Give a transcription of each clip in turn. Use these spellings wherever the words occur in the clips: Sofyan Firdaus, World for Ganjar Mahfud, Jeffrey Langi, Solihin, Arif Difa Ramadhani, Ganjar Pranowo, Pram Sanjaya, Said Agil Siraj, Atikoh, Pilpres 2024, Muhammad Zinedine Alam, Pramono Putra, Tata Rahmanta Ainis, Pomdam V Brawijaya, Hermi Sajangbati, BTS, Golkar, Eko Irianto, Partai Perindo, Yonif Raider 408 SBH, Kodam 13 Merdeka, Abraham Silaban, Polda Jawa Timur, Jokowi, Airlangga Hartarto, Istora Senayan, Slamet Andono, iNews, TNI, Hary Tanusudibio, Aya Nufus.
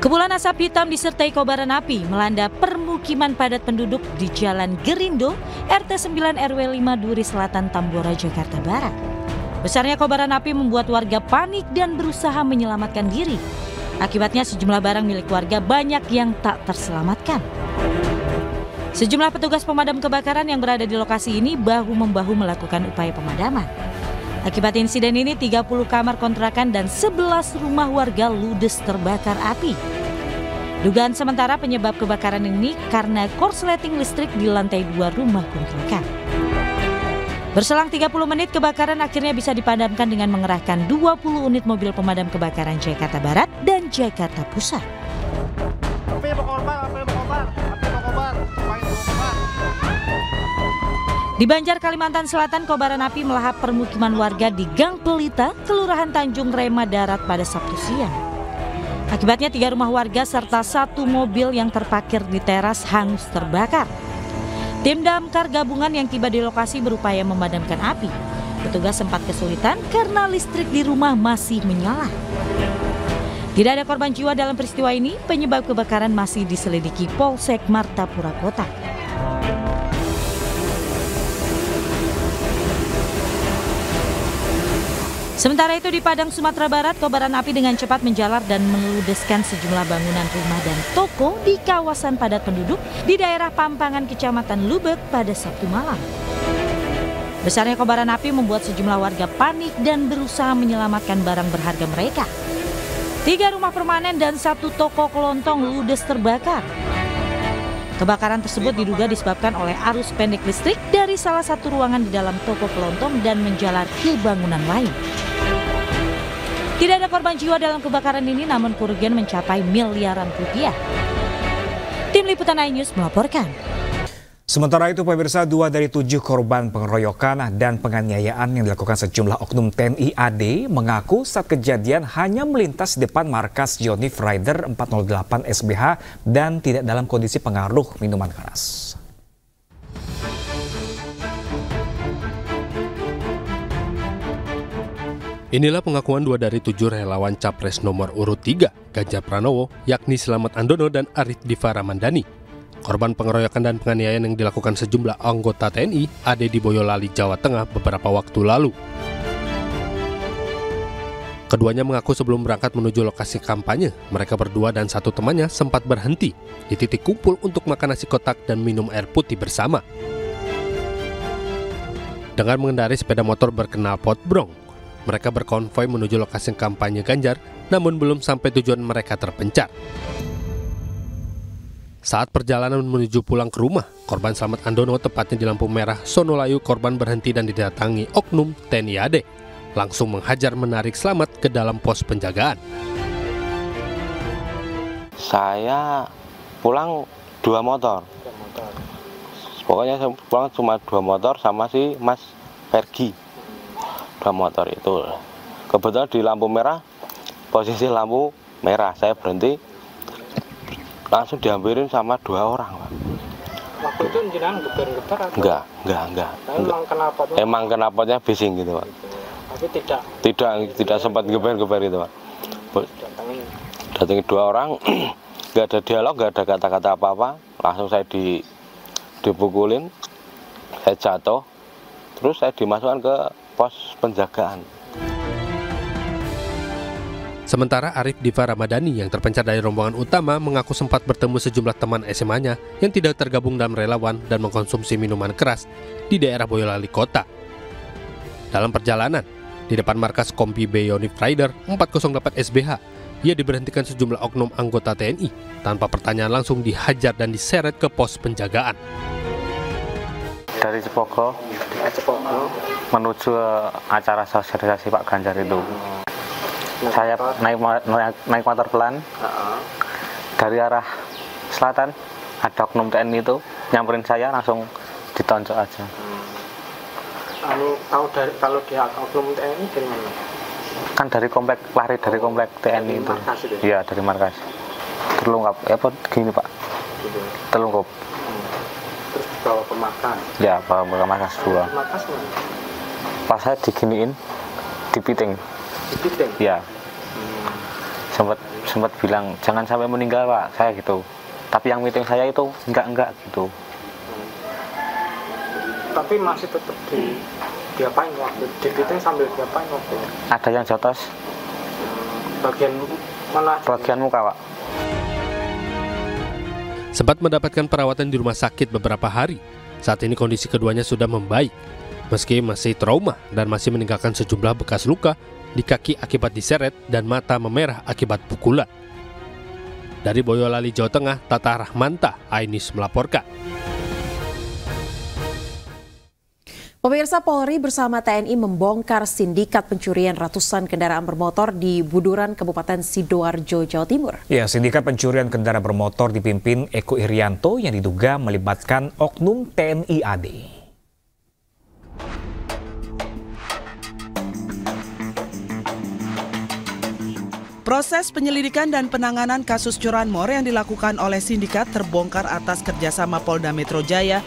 Kepulan asap hitam disertai kobaran api melanda permukiman padat penduduk di Jalan Gerindo, RT 9 RW 5 Duri Selatan Tambora, Jakarta Barat. Besarnya kobaran api membuat warga panik dan berusaha menyelamatkan diri. Akibatnya sejumlah barang milik warga banyak yang tak terselamatkan. Sejumlah petugas pemadam kebakaran yang berada di lokasi ini bahu-membahu melakukan upaya pemadaman. Akibat insiden ini, 30 kamar kontrakan dan 11 rumah warga ludes terbakar api. Dugaan sementara penyebab kebakaran ini karena korsleting listrik di lantai 2 rumah kontrakan. Berselang 30 menit, kebakaran akhirnya bisa dipadamkan dengan mengerahkan 20 unit mobil pemadam kebakaran Jakarta Barat dan Jakarta Pusat. Di Banjar, Kalimantan Selatan, kobaran api melahap permukiman warga di Gang Pelita, Kelurahan Tanjung Rema Darat pada Sabtu siang. Akibatnya 3 rumah warga serta 1 mobil yang terparkir di teras hangus terbakar. Tim damkar gabungan yang tiba di lokasi berupaya memadamkan api. Petugas sempat kesulitan karena listrik di rumah masih menyala. Tidak ada korban jiwa dalam peristiwa ini, penyebab kebakaran masih diselidiki Polsek Martapura Kota. Sementara itu di Padang, Sumatera Barat, kobaran api dengan cepat menjalar dan meludeskan sejumlah bangunan rumah dan toko di kawasan padat penduduk di daerah Pampangan, Kecamatan Lubek pada Sabtu malam. Besarnya kobaran api membuat sejumlah warga panik dan berusaha menyelamatkan barang berharga mereka. 3 rumah permanen dan 1 toko kelontong ludes terbakar. Kebakaran tersebut diduga disebabkan oleh arus pendek listrik dari salah satu ruangan di dalam toko kelontong dan menjalar ke bangunan lain. Tidak ada korban jiwa dalam kebakaran ini, namun kerugian mencapai miliaran rupiah. Tim Liputan iNews melaporkan. Sementara itu pemirsa, 2 dari 7 korban pengeroyokan dan penganiayaan yang dilakukan sejumlah oknum TNI AD mengaku saat kejadian hanya melintas di depan markas Yonif Raider 408 SBH dan tidak dalam kondisi pengaruh minuman keras. Inilah pengakuan 2 dari 7 relawan Capres nomor urut 3, Ganjar Pranowo, yakni Slamet Andono dan Arif Difa Ramadhani. Korban pengeroyokan dan penganiayaan yang dilakukan sejumlah anggota TNI AD di Boyolali, Jawa Tengah beberapa waktu lalu. Keduanya mengaku sebelum berangkat menuju lokasi kampanye, mereka berdua dan 1 temannya sempat berhenti di titik kumpul untuk makan nasi kotak dan minum air putih bersama. Dengan mengendarai sepeda motor berkenalpot brong, mereka berkonvoi menuju lokasi kampanye Ganjar, namun belum sampai tujuan mereka terpencar. Saat perjalanan menuju pulang ke rumah, korban Slamet Andono tepatnya di lampu merah Sonolayu, korban berhenti dan didatangi oknum TNI AD. Langsung menghajar menarik Slamet ke dalam pos penjagaan. Saya pulang 2 motor. Pokoknya saya pulang cuma 2 motor sama si Mas Fergi. 2 motor itu kebetulan di lampu merah, posisi lampu merah saya berhenti langsung dihampirin sama 2 orang, Pak. Waktu itu jenengan geber-geber atau? Enggak. Emang knalpotnya bising gitu, Pak. Tapi tidak sempat geber-geber itu, Pak. Datangin 2 orang, enggak ada dialog, enggak ada kata-kata apa-apa, langsung saya dipukulin, saya jatuh, terus saya dimasukkan ke pos penjagaan. Sementara Arif Difa Ramadhani yang terpencar dari rombongan utama mengaku sempat bertemu sejumlah teman SMA-nya yang tidak tergabung dalam relawan dan mengkonsumsi minuman keras di daerah Boyolali Kota. Dalam perjalanan, di depan markas Kompi B Yonif Raider 408 SBH, ia diberhentikan sejumlah oknum anggota TNI. Tanpa pertanyaan langsung dihajar dan diseret ke pos penjagaan. Dari Cepoko menuju acara sosialisasi Pak Ganjar itu, saya naik motor pelan. Dari arah selatan ada oknum TNI itu nyamperin saya, langsung ditonjok aja. Kalau dia oknum TNI dari mana? Kan dari komplek, lari dari komplek TNI itu. Iya, dari markas. Terlungkap, apa gini Pak? Terlungkap. Bawa pemakan. Ya, bawa pemakan 2. Pas saya diginiin, dipiting. Dipiting? Ya. Sempat sempat bilang jangan sampai meninggal Pak, saya gitu. Tapi yang meeting saya itu enggak gitu. Tapi masih tetap diapain waktu dikiting sambil diapain waktu? Ada yang jotos. Bagian mana? Bagian muka Pak. Sempat mendapatkan perawatan di rumah sakit beberapa hari. Saat ini kondisi keduanya sudah membaik, meski masih trauma dan masih meninggalkan sejumlah bekas luka di kaki akibat diseret dan mata memerah akibat pukulan. Dari Boyolali, Jawa Tengah, Tata Rahmanta Ainis melaporkan. Pemirsa, Polri bersama TNI membongkar sindikat pencurian ratusan kendaraan bermotor di Buduran, Kabupaten Sidoarjo, Jawa Timur. Ya, sindikat pencurian kendaraan bermotor dipimpin Eko Irianto yang diduga melibatkan oknum TNI AD. Proses penyelidikan dan penanganan kasus curanmor yang dilakukan oleh sindikat terbongkar atas kerjasama Polda Metro Jaya,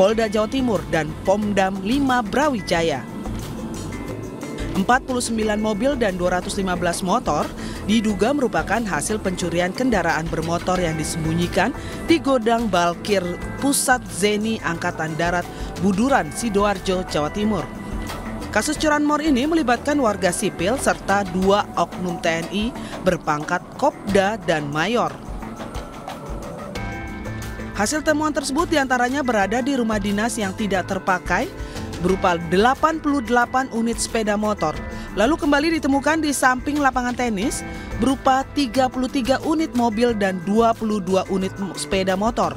Polda Jawa Timur, dan Pomdam V Brawijaya. 49 mobil dan 215 motor diduga merupakan hasil pencurian kendaraan bermotor yang disembunyikan di Godang Balkir, Pusat Zeni Angkatan Darat, Buduran, Sidoarjo, Jawa Timur. Kasus curanmor ini melibatkan warga sipil serta dua oknum TNI berpangkat Kopda dan Mayor. Hasil temuan tersebut diantaranya berada di rumah dinas yang tidak terpakai berupa 88 unit sepeda motor. Lalu kembali ditemukan di samping lapangan tenis berupa 33 unit mobil dan 22 unit sepeda motor.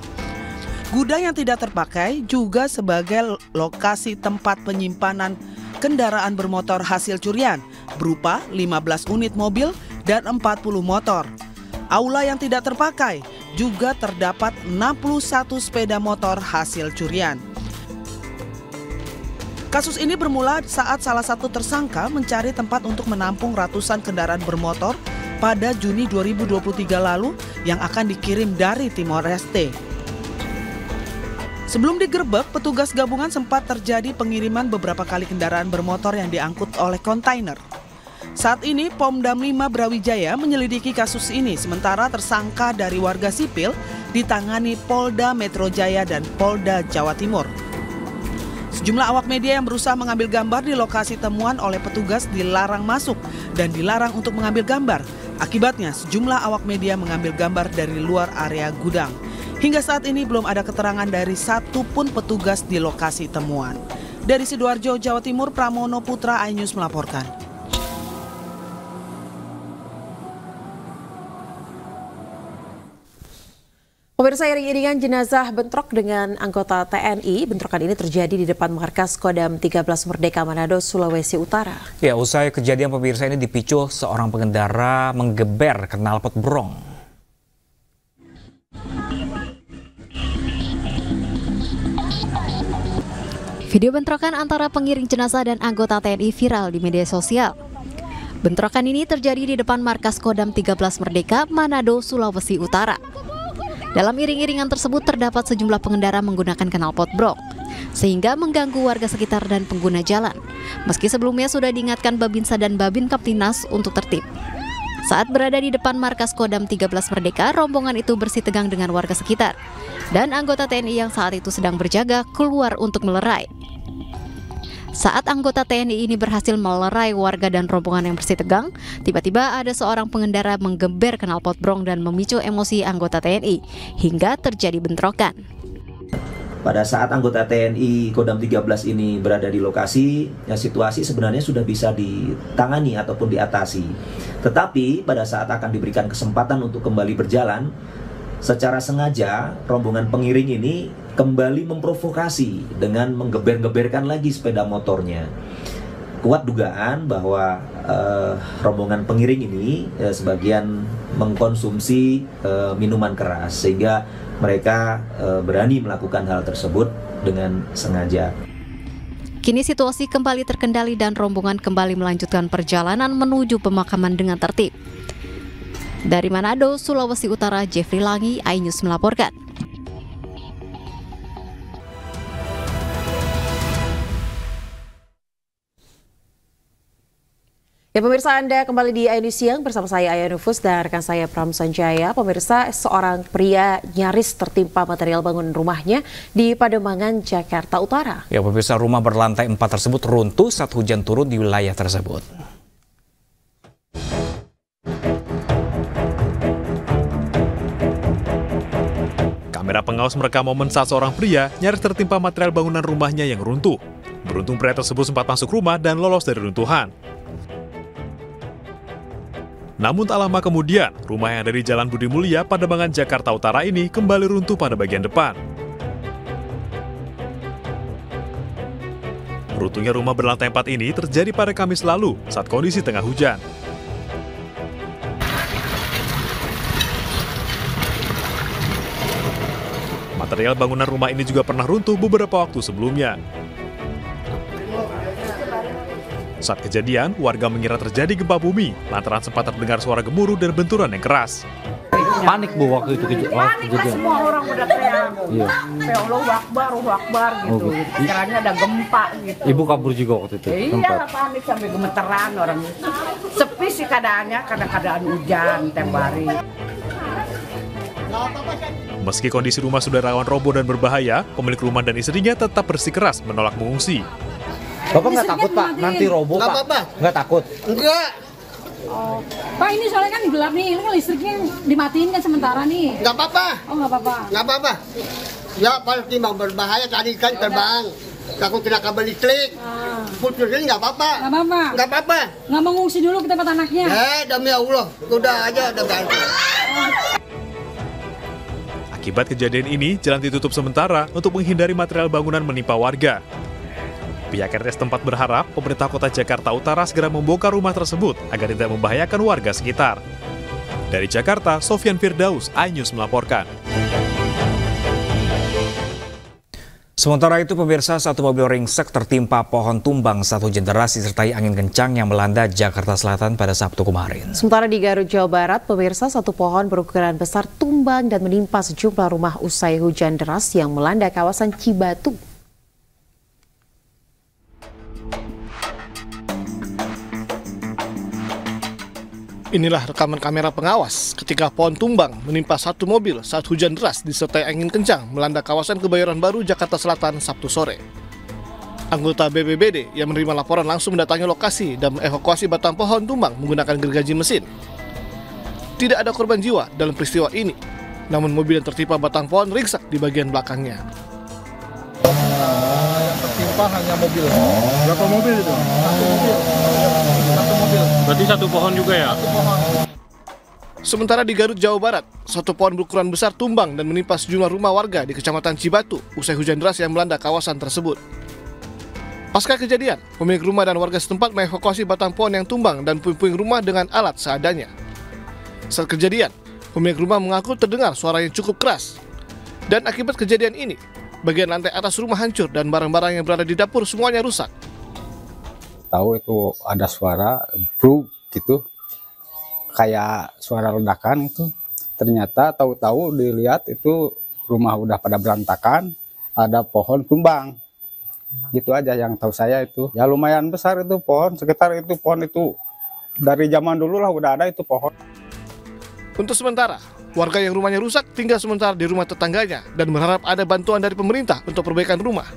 Gudang yang tidak terpakai juga sebagai lokasi tempat penyimpanan kendaraan bermotor hasil curian berupa 15 unit mobil dan 40 motor. Aula yang tidak terpakai juga terdapat 61 sepeda motor hasil curian. Kasus ini bermula saat salah satu tersangka mencari tempat untuk menampung ratusan kendaraan bermotor pada Juni 2023 lalu yang akan dikirim dari Timor Leste. Sebelum digerebek, petugas gabungan sempat terjadi pengiriman beberapa kali kendaraan bermotor yang diangkut oleh kontainer. Saat ini Pomdam V Brawijaya menyelidiki kasus ini, sementara tersangka dari warga sipil ditangani Polda Metro Jaya dan Polda Jawa Timur. Sejumlah awak media yang berusaha mengambil gambar di lokasi temuan oleh petugas dilarang masuk dan dilarang untuk mengambil gambar. Akibatnya sejumlah awak media mengambil gambar dari luar area gudang. Hingga saat ini belum ada keterangan dari satu pun petugas di lokasi temuan. Dari Sidoarjo, Jawa Timur, Pramono Putra, iNews melaporkan. Pemirsa, iring-iringan jenazah bentrok dengan anggota TNI. Bentrokan ini terjadi di depan markas Kodam 13 Merdeka, Manado, Sulawesi Utara. Ya, usai kejadian pemirsa ini dipicu seorang pengendara menggeber knalpot brong. Video bentrokan antara pengiring jenazah dan anggota TNI viral di media sosial. Bentrokan ini terjadi di depan markas Kodam 13 Merdeka, Manado, Sulawesi Utara. Dalam iring-iringan tersebut terdapat sejumlah pengendara menggunakan knalpot brong, sehingga mengganggu warga sekitar dan pengguna jalan. Meski sebelumnya sudah diingatkan Babinsa dan Babin Kaptinas untuk tertib. Saat berada di depan markas Kodam 13 Merdeka, rombongan itu bersitegang dengan warga sekitar. Dan anggota TNI yang saat itu sedang berjaga keluar untuk melerai. Saat anggota TNI ini berhasil melerai warga dan rombongan yang bersitegang, tiba-tiba ada seorang pengendara menggeber knalpot brong dan memicu emosi anggota TNI, hingga terjadi bentrokan. Pada saat anggota TNI Kodam 13 ini berada di lokasi, ya situasi sebenarnya sudah bisa ditangani ataupun diatasi. Tetapi pada saat akan diberikan kesempatan untuk kembali berjalan, secara sengaja rombongan pengiring ini kembali memprovokasi dengan menggeber-geberkan lagi sepeda motornya. Kuat dugaan bahwa rombongan pengiring ini sebagian mengkonsumsi minuman keras, sehingga mereka berani melakukan hal tersebut dengan sengaja. Kini situasi kembali terkendali dan rombongan kembali melanjutkan perjalanan menuju pemakaman dengan tertib. Dari Manado, Sulawesi Utara, Jeffrey Langi, iNews melaporkan. Ya pemirsa, Anda kembali di iNews Siang bersama saya Aya Nufus dan rekan saya Pram Sanjaya. Pemirsa, seorang pria nyaris tertimpa material bangunan rumahnya di Pademangan, Jakarta Utara. Ya pemirsa, rumah berlantai 4 tersebut runtuh saat hujan turun di wilayah tersebut. Kamera pengawas merekam momen saat seorang pria nyaris tertimpa material bangunan rumahnya yang runtuh. Beruntung pria tersebut sempat masuk rumah dan lolos dari runtuhan. Namun tak lama kemudian, rumah yang ada di Jalan Budi Mulia, Pademangan, Jakarta Utara ini kembali runtuh pada bagian depan. Runtuhnya rumah berlantai 4 ini terjadi pada Kamis lalu saat kondisi tengah hujan. Material bangunan rumah ini juga pernah runtuh beberapa waktu sebelumnya. Saat kejadian, warga mengira terjadi gempa bumi, lantaran sempat terdengar suara gemuruh dan benturan yang keras. Panik bu waktu itu kejadian. Semua orang udah teriak. Iya. Allahu Akbar gitu. Kiranya ada gempa gitu. Ibu kabur juga waktu itu. Iya, panik sampai gemeteran orang. Sepi sih keadaannya, keadaan hujan tiap hari. Meski kondisi rumah sudah rawan roboh dan berbahaya, pemilik rumah dan istrinya tetap bersikeras menolak mengungsi. Bapak nggak takut Pak, nanti roboh Pak? Nggak takut? Enggak. Oh. Pak, ini soalnya kan gelap nih, ini listriknya dimatiin kan sementara nih. Nggak apa-apa. Oh, nggak apa-apa. Nggak apa-apa. Ya, pasti mau berbahaya tadi kan terbang. Takut kena kabel listrik. Putusnya nggak apa-apa. Nggak apa-apa. Nggak apa-apa. Nggak mengungsi dulu ke tempat anaknya? Demi Allah. Udah aja, udah ganti. Akibat kejadian ini, jalan ditutup sementara untuk menghindari material bangunan menimpa warga. Pihak RT setempat berharap pemerintah kota Jakarta Utara segera membongkar rumah tersebut agar tidak membahayakan warga sekitar. Dari Jakarta, Sofyan Firdaus, iNews melaporkan. Sementara itu pemirsa, satu mobil ringsek tertimpa pohon tumbang saat hujan deras disertai angin kencang yang melanda Jakarta Selatan pada Sabtu kemarin. Sementara di Garut, Jawa Barat, pemirsa, satu pohon berukuran besar tumbang dan menimpa sejumlah rumah usai hujan deras yang melanda kawasan Cibatu. Inilah rekaman kamera pengawas ketika pohon tumbang menimpa satu mobil saat hujan deras disertai angin kencang melanda kawasan Kebayoran Baru, Jakarta Selatan, Sabtu sore. Anggota BPBD yang menerima laporan langsung mendatangi lokasi dan mengevakuasi batang pohon tumbang menggunakan gergaji mesin. Tidak ada korban jiwa dalam peristiwa ini, namun mobil yang tertimpa batang pohon ringsek di bagian belakangnya. Yang tertimpa hanya mobil. Berapa mobil itu? Satu mobil. Berarti satu pohon juga ya? Satu pohon. Sementara di Garut, Jawa Barat, satu pohon berukuran besar tumbang dan menimpa sejumlah rumah warga di Kecamatan Cibatu usai hujan deras yang melanda kawasan tersebut. Pasca kejadian, pemilik rumah dan warga setempat mengevakuasi batang pohon yang tumbang dan puing-puing rumah dengan alat seadanya. Saat kejadian, pemilik rumah mengaku terdengar suara yang cukup keras. Dan akibat kejadian ini, bagian lantai atas rumah hancur dan barang-barang yang berada di dapur semuanya rusak. Tahu itu ada suara bruk gitu, kayak suara ledakan itu. Ternyata tahu-tahu dilihat itu rumah udah pada berantakan, ada pohon tumbang. Gitu aja yang tahu saya itu. Ya lumayan besar itu pohon, sekitar itu pohon itu dari zaman dulu lah udah ada itu pohon. Untuk sementara, warga yang rumahnya rusak tinggal sementara di rumah tetangganya dan berharap ada bantuan dari pemerintah untuk perbaikan rumah.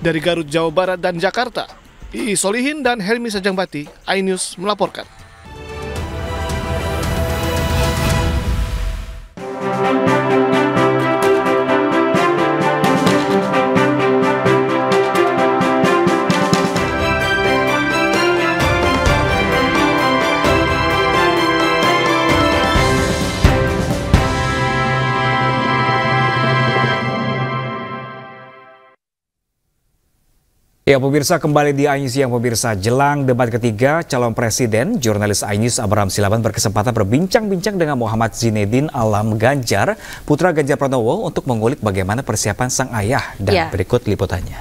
Dari Garut, Jawa Barat dan Jakarta, Solihin dan Hermi Sajangbati, iNews melaporkan. Ya pemirsa, kembali di iNews Siang pemirsa. Jelang debat ketiga calon presiden, jurnalis iNews Abraham Silaban berkesempatan berbincang-bincang dengan Muhammad Zinedine Alam Ganjar, putra Ganjar Pranowo, untuk mengulik bagaimana persiapan sang ayah dan berikut liputannya.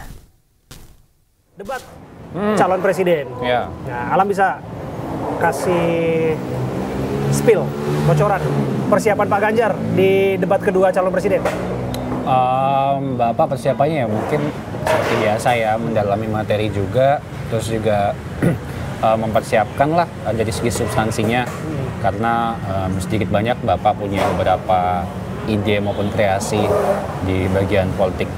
Debat calon presiden. Nah, Alam bisa kasih spill, bocoran persiapan Pak Ganjar di debat kedua calon presiden. Bapak persiapannya ya mungkin seperti biasa ya, mendalami materi juga, terus juga mempersiapkan lah dari segi substansinya, karena sedikit banyak Bapak punya beberapa ide maupun kreasi di bagian politik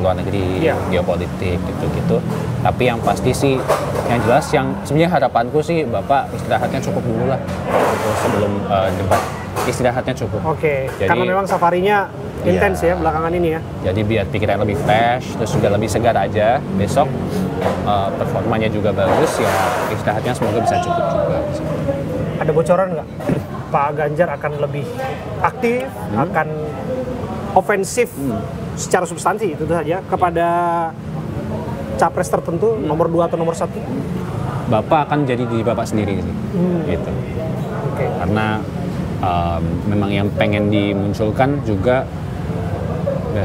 luar negeri, geopolitik gitu-gitu. Tapi yang pasti sih, yang jelas, yang sebenarnya harapanku sih Bapak istirahatnya cukup dulu lah gitu, sebelum debat. Istirahatnya cukup. Oke. Okay. Karena memang safarinya intens ya belakangan ini ya. Jadi biar pikiran lebih fresh, terus juga lebih segar aja. Besok performanya juga bagus ya. Istirahatnya semoga bisa cukup juga. Ada bocoran nggak? Pak Ganjar akan lebih aktif, akan ofensif secara substansi itu saja kepada capres tertentu, nomor 2 atau nomor 1. Bapak akan jadi diri Bapak sendiri sih. Gitu. Oke. Okay. Karena memang yang pengen dimunculkan juga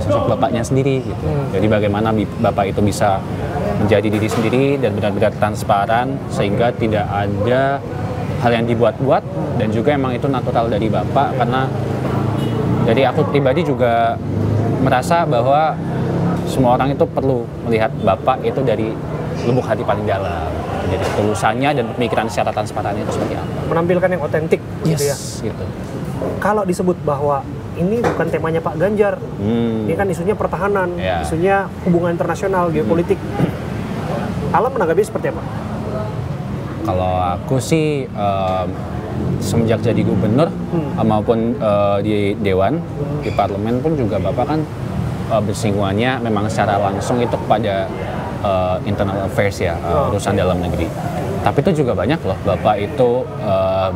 sosok Bapaknya sendiri gitu. Jadi bagaimana Bapak itu bisa menjadi diri sendiri dan benar-benar transparan sehingga tidak ada hal yang dibuat-buat, dan juga emang itu natural dari Bapak. Karena jadi aku pribadi juga merasa bahwa semua orang itu perlu melihat Bapak itu dari lubuk hati paling dalam. Jadi ketulusannya dan pemikiran secara transparan itu seperti apa? Menampilkan yang otentik, gitu ya. Gitu. Kalau disebut bahwa ini bukan temanya Pak Ganjar, ini kan isunya pertahanan, isunya hubungan internasional, geopolitik. Alam menanggapi seperti apa? Kalau aku sih semenjak jadi gubernur maupun di Dewan, di Parlemen pun juga Bapak kan bersinggungannya memang secara langsung itu kepada internal affairs ya, urusan dalam negeri. Tapi itu juga banyak loh, Bapak itu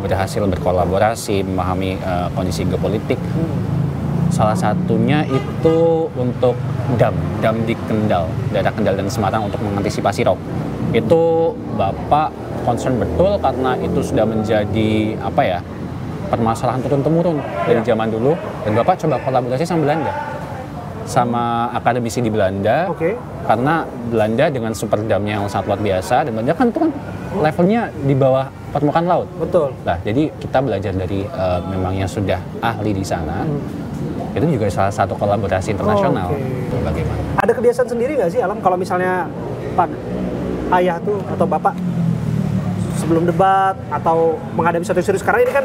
berhasil berkolaborasi, memahami kondisi geopolitik. Salah satunya itu untuk dam di Kendal, daerah Kendal dan Semarang untuk mengantisipasi rob. Itu Bapak concern betul karena itu sudah menjadi apa ya, permasalahan turun-temurun dari zaman dulu. Dan Bapak coba kolaborasi sama Belanda, sama akademisi di Belanda, karena Belanda dengan super damnya yang sangat luar biasa, dan Belanda kan itu kan levelnya di bawah permukaan laut. Betul. Nah, jadi kita belajar dari memang yang sudah ahli di sana. Itu juga salah satu kolaborasi internasional. Bagaimana? Ada kebiasaan sendiri nggak sih, Alam, kalau misalnya Pak Ayah tuh atau Bapak sebelum debat atau menghadapi satu serius? Karena ini kan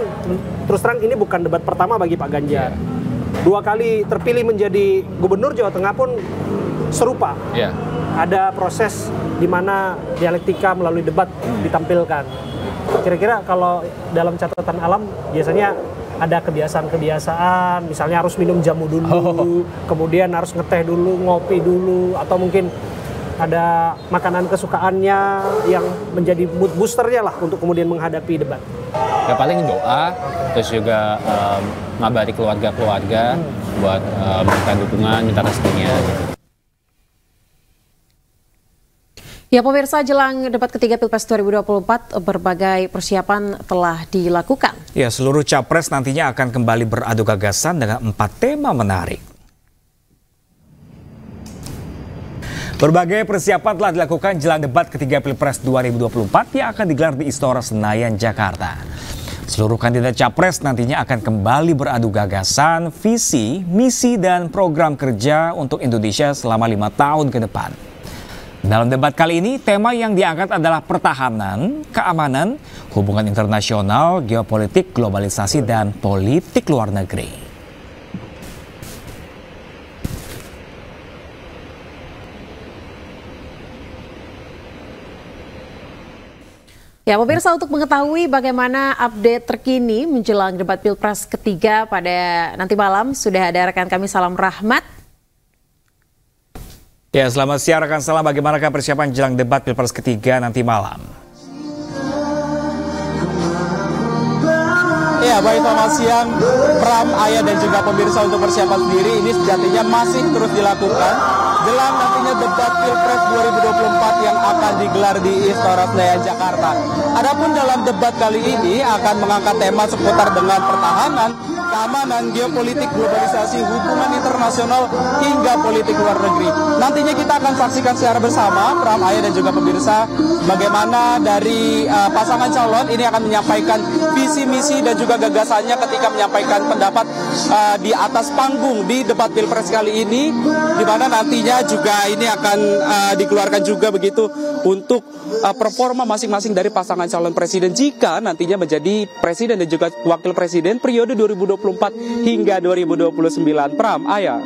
terus terang ini bukan debat pertama bagi Pak Ganjar. Dua kali terpilih menjadi gubernur Jawa Tengah pun serupa. Ada proses di mana dialektika melalui debat ditampilkan. Kira-kira kalau dalam catatan Alam biasanya ada kebiasaan-kebiasaan, misalnya harus minum jamu dulu, kemudian harus ngeteh dulu, ngopi dulu, atau mungkin ada makanan kesukaannya yang menjadi mood boosternya lah untuk kemudian menghadapi debat. Ya paling doa, terus juga ngabari keluarga-keluarga buat minta dukungan, minta restunya gitu. Ya pemirsa, jelang debat ketiga Pilpres 2024 berbagai persiapan telah dilakukan. Ya, seluruh capres nantinya akan kembali beradu gagasan dengan 4 tema menarik. Berbagai persiapan telah dilakukan jelang debat ketiga Pilpres 2024 yang akan digelar di Istora Senayan, Jakarta. Seluruh kandidat capres nantinya akan kembali beradu gagasan, visi, misi, dan program kerja untuk Indonesia selama 5 tahun ke depan. Dalam debat kali ini, tema yang diangkat adalah pertahanan, keamanan, hubungan internasional, geopolitik, globalisasi, dan politik luar negeri. Ya, pemirsa, untuk mengetahui bagaimana update terkini menjelang debat Pilpres ketiga pada nanti malam, sudah ada rekan kami Salam Rahmat. Ya, selamat siang rekan Salam, bagaimana persiapan jelang debat Pilpres ketiga nanti malam? Ya, baik, selamat siang Pram, Ayah, dan juga pemirsa. Untuk persiapan sendiri ini sejatinya masih terus dilakukan jelang nantinya debat Pilpres 2024 yang akan digelar di Istora Senayan, Jakarta. Adapun dalam debat kali ini akan mengangkat tema seputar dengan pertahanan, keamanan, geopolitik, globalisasi, hubungan internasional, hingga politik luar negeri. Nantinya kita akan saksikan secara bersama, Pram, Ayah dan juga pemirsa, bagaimana dari pasangan calon ini akan menyampaikan visi, misi, dan juga gagasannya ketika menyampaikan pendapat di atas panggung di debat Pilpres kali ini, di mana nantinya juga ini akan dikeluarkan juga begitu untuk performa masing-masing dari pasangan calon presiden jika nantinya menjadi presiden dan juga wakil presiden periode 2024 hingga 2029. Pram, Ayah.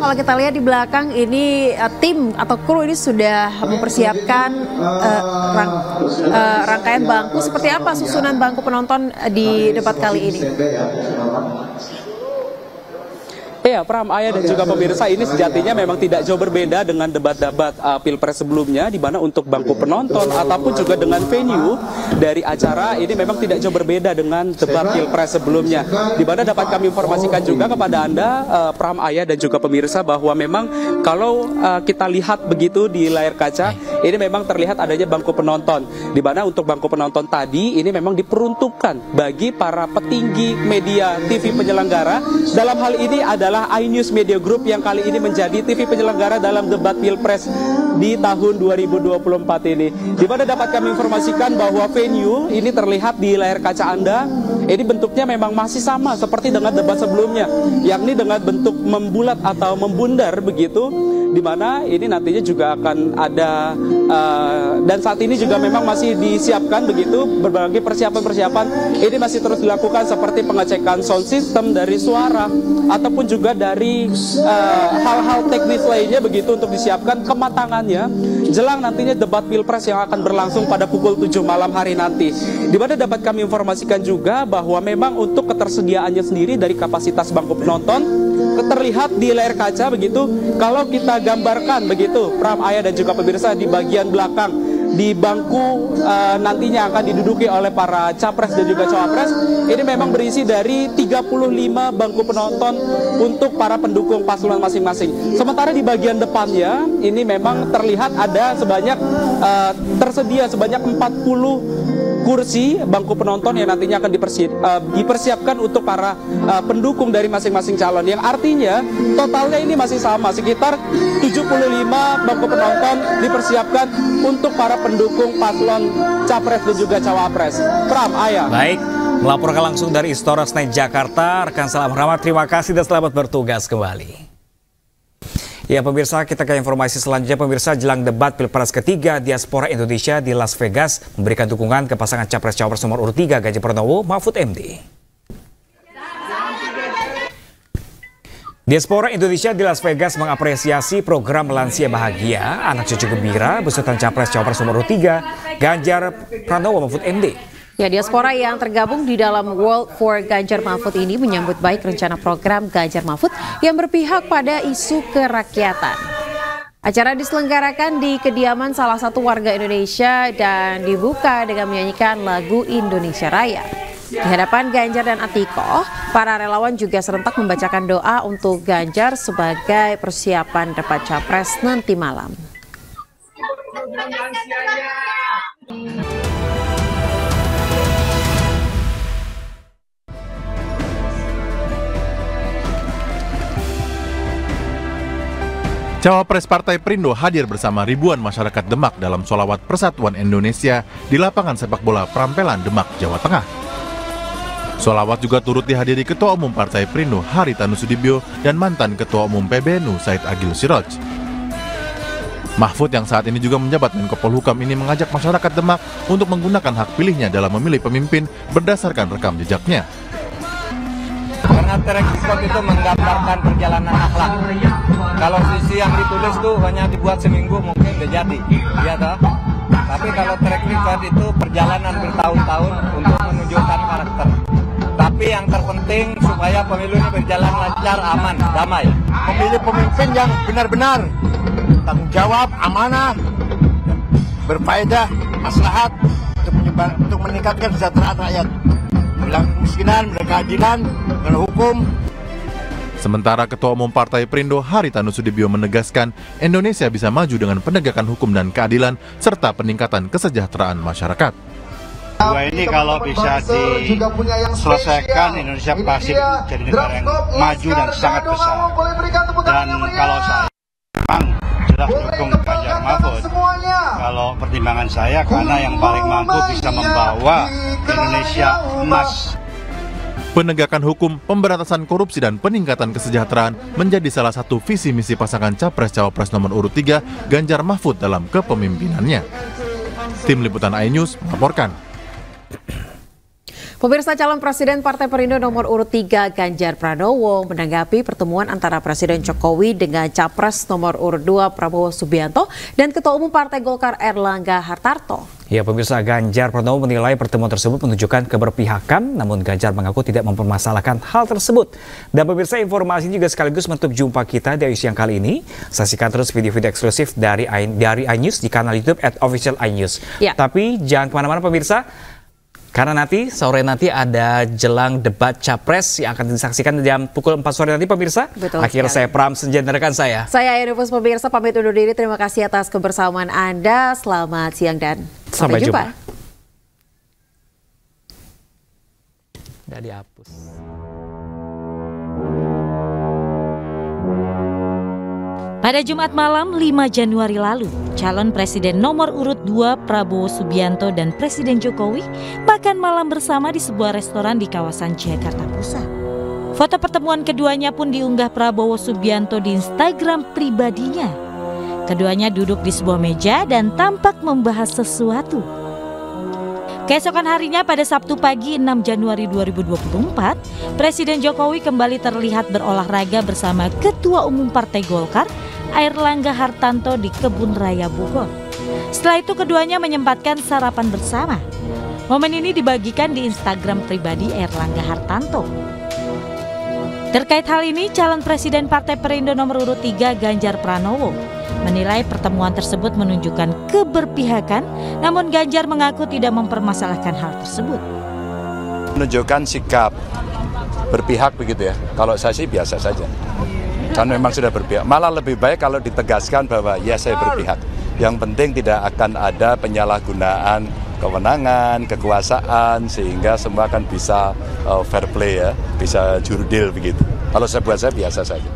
Kalau kita lihat di belakang ini tim atau kru ini sudah mempersiapkan rangkaian bangku. Seperti apa susunan bangku penonton di debat kali ini? Ya, Pram, Ayah dan juga pemirsa, ini sejatinya memang tidak jauh berbeda dengan debat-debat Pilpres sebelumnya, di mana untuk bangku penonton ataupun juga dengan venue dari acara ini memang tidak jauh berbeda dengan debat Pilpres sebelumnya, di mana dapat kami informasikan juga kepada Anda, Pram, Ayah dan juga pemirsa, bahwa memang kalau kita lihat begitu di layar kaca, ini memang terlihat adanya bangku penonton, di mana untuk bangku penonton tadi ini memang diperuntukkan bagi para petinggi media TV penyelenggara. Dalam hal ini ada iNews Media Group yang kali ini menjadi TV penyelenggara dalam debat Pilpres di tahun 2024 ini. Di mana dapat kami informasikan bahwa venue ini terlihat di layar kaca Anda, ini bentuknya memang masih sama seperti dengan debat sebelumnya, yakni dengan bentuk membulat atau membundar begitu, di mana ini nantinya juga akan ada dan saat ini juga memang masih disiapkan begitu berbagai persiapan-persiapan. Ini masih terus dilakukan seperti pengecekan sound system dari suara ataupun juga dari hal-hal teknis lainnya begitu untuk disiapkan kematangannya jelang nantinya debat Pilpres yang akan berlangsung pada pukul 7 malam hari nanti. Di mana dapat kami informasikan juga bahwa memang untuk ketersediaannya sendiri dari kapasitas bangku penonton terlihat di layar kaca begitu. Kalau kita gambarkan begitu, Pram, Ayah dan juga pemirsa, di bagian belakang di bangku nantinya akan diduduki oleh para capres dan juga cawapres, ini memang berisi dari 35 bangku penonton untuk para pendukung paslon masing-masing. Sementara di bagian depannya ini memang terlihat ada sebanyak tersedia sebanyak 40 kursi bangku penonton yang nantinya akan dipersiapkan untuk para pendukung dari masing-masing calon, yang artinya totalnya ini masih sama, sekitar 75 bangku penonton dipersiapkan untuk para pendukung paslon capres dan juga cawapres. Pram, Ayah. Baik, melaporkan langsung dari Istora Senayan Jakarta, rekan Salam Rahmat, terima kasih dan selamat bertugas kembali. Ya pemirsa, kita ke informasi selanjutnya. Pemirsa, jelang debat Pilpres ketiga, diaspora Indonesia di Las Vegas memberikan dukungan ke pasangan capres-cawapres nomor urut 3 Ganjar Pranowo Mahfud MD. Diaspora Indonesia di Las Vegas mengapresiasi program Lansia Bahagia, Anak Cucu Gembira beserta capres-cawapres nomor urut 3 Ganjar Pranowo Mahfud MD. Ya, diaspora yang tergabung di dalam World for Ganjar Mahfud ini menyambut baik rencana program Ganjar Mahfud yang berpihak pada isu kerakyatan. Acara diselenggarakan di kediaman salah satu warga Indonesia dan dibuka dengan menyanyikan lagu Indonesia Raya. Di hadapan Ganjar dan Atikoh, para relawan juga serentak membacakan doa untuk Ganjar sebagai persiapan debat capres nanti malam. Cawapres Partai Perindo hadir bersama ribuan masyarakat Demak dalam sholawat Persatuan Indonesia di lapangan sepak bola Prampelan, Demak, Jawa Tengah. Sholawat juga turut dihadiri Ketua Umum Partai Perindo Hary Tanusudibio dan mantan Ketua Umum PBNU Said Agil Siraj. Mahfud yang saat ini juga menjabat Menko Polhukam ini mengajak masyarakat Demak untuk menggunakan hak pilihnya dalam memilih pemimpin berdasarkan rekam jejaknya. Karena track record itu menggambarkan perjalanan akhlak. Kalau sisi yang ditulis tuh hanya dibuat seminggu mungkin udah jadi, ya toh. Tapi kalau track record itu perjalanan bertahun-tahun untuk menunjukkan karakter. Tapi yang terpenting supaya pemilu ini berjalan lancar, aman, damai. Memilih pemimpin yang benar-benar tanggung jawab, amanah, berfaedah, maslahat untuk meningkatkan kesejahteraan rakyat. Kemiskinan, keadilan, dan hukum. Sementara Ketua Umum Partai Perindo Hary Tanusudibio menegaskan Indonesia bisa maju dengan penegakan hukum dan keadilan serta peningkatan kesejahteraan masyarakat. Dua ini kalau bisa diselesaikan, Indonesia pasti menjadi negara yang maju dan sangat besar. Dan kalau saya memang jelas dukung Ganjar Mahfud, kalau pertimbangan saya karena yang paling mampu bisa membawa Indonesia emas. Penegakan hukum, pemberantasan korupsi, dan peningkatan kesejahteraan menjadi salah satu visi misi pasangan Capres-Cawapres nomor urut 3 Ganjar Mahfud dalam kepemimpinannya. Tim Liputan iNews melaporkan. Pemirsa, calon Presiden Partai Perindo nomor urut 3 Ganjar Pranowo menanggapi pertemuan antara Presiden Jokowi dengan Capres nomor urut 2 Prabowo Subianto dan Ketua Umum Partai Golkar Airlangga Hartarto. Ya, pemirsa, Ganjar Pranowo menilai pertemuan tersebut menunjukkan keberpihakan, namun Ganjar mengaku tidak mempermasalahkan hal tersebut. Dan pemirsa, informasi juga sekaligus menutup jumpa kita dari siang kali ini. Saksikan terus video-video eksklusif dari iNews di kanal YouTube @official iNews. Ya. Tapi jangan kemana-mana pemirsa, karena nanti sore nanti ada jelang debat capres yang akan disaksikan jam pukul 4 sore nanti pemirsa. Betul, akhirnya saya Pram Senja dan rekan saya. Saya Irfus pemirsa pamit undur diri. Terima kasih atas kebersamaan Anda. Selamat siang dan sampai jumpa. Nggak dihapus. Pada Jumat malam 5 Januari lalu, calon presiden nomor urut 2 Prabowo Subianto dan Presiden Jokowi makan malam bersama di sebuah restoran di kawasan Jakarta Pusat. Foto pertemuan keduanya pun diunggah Prabowo Subianto di Instagram pribadinya. Keduanya duduk di sebuah meja dan tampak membahas sesuatu. Keesokan harinya pada Sabtu pagi 6 Januari 2024, Presiden Jokowi kembali terlihat berolahraga bersama Ketua Umum Partai Golkar Airlangga Hartarto di Kebun Raya Bogor. Setelah itu keduanya menyempatkan sarapan bersama. Momen ini dibagikan di Instagram pribadi Airlangga Hartarto. Terkait hal ini, calon presiden Partai Perindo nomor urut 3 Ganjar Pranowo menilai pertemuan tersebut menunjukkan keberpihakan, namun Ganjar mengaku tidak mempermasalahkan hal tersebut. Menunjukkan sikap berpihak begitu ya, kalau saya sih biasa saja. Karena memang sudah berpihak, malah lebih baik kalau ditegaskan bahwa ya saya berpihak. Yang penting tidak akan ada penyalahgunaan kewenangan, kekuasaan, sehingga semua akan bisa fair play ya, bisa jurdil begitu. Kalau saya buat saya biasa saja.